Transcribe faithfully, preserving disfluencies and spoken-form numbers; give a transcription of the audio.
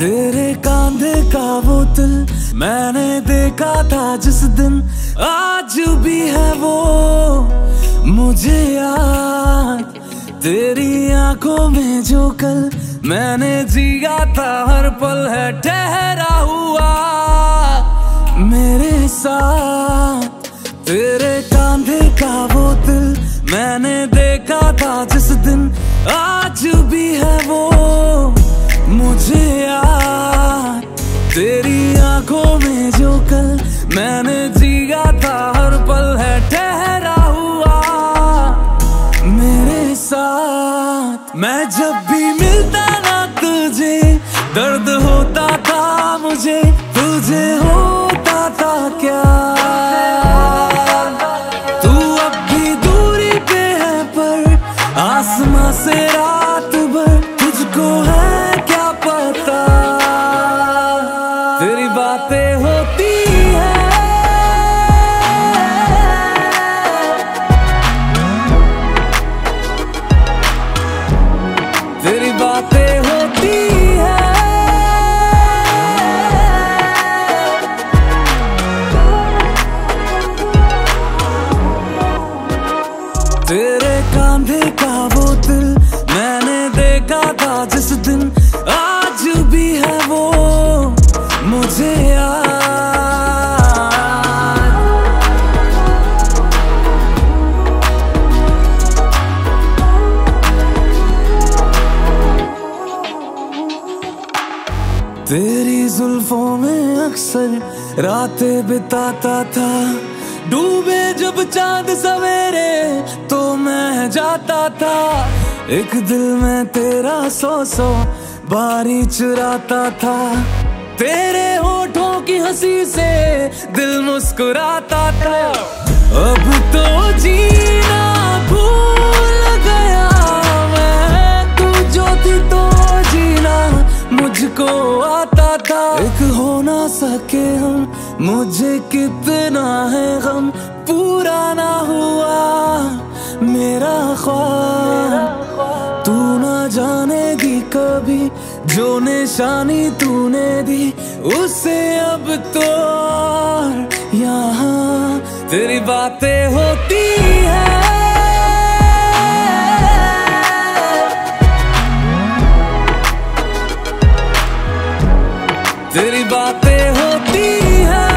तेरे कांधे का वो तिल मैंने देखा था जिस दिन, आज भी है वो मुझे याद। तेरी आंखों में जो कल मैंने जिया था, हर पल है ठहरा हुआ मेरे साथ। तेरे कांधे का वो तिल मैंने देखा था जिस दिन, आज भी है वो मुझे याद। तेरी आंखों में जो कल मैंने जिया था, हर पल है ठहरा हुआ मेरे साथ। मैं जब भी मिलता ना तुझे, दर्द होता था मुझे, तुझे होता था क्या? तू अब भी दूरी पे है, पर आसमां से रात भर तुझको है पता। तेरी बातें होती है, तेरी बातें होती है, तेरे कांधे का वो तिल मैंने देखा था जिस दिन, आज भी है वो मुझे याद। तेरी जुल्फों में अक्सर रातें बिताता था, डूबे जब चांद सवेरे तो मैं जाता था। एक दिल में तेरा सौ सौ बारी चुराता था, तेरे होठों की हंसी से दिल मुस्कुराता था। अब तो जीना भूल गया मैं, तू जो थी तो जीना मुझको आता था। एक हो ना सके हम, मुझे कितना है गम, पूरा ना हुआ मेरा ख्वाब। तू ना जानेगी कभी जो निशानी तूने दी, उसे अब तो यहाँ तेरी बातें होती है, तेरी बातें होती है।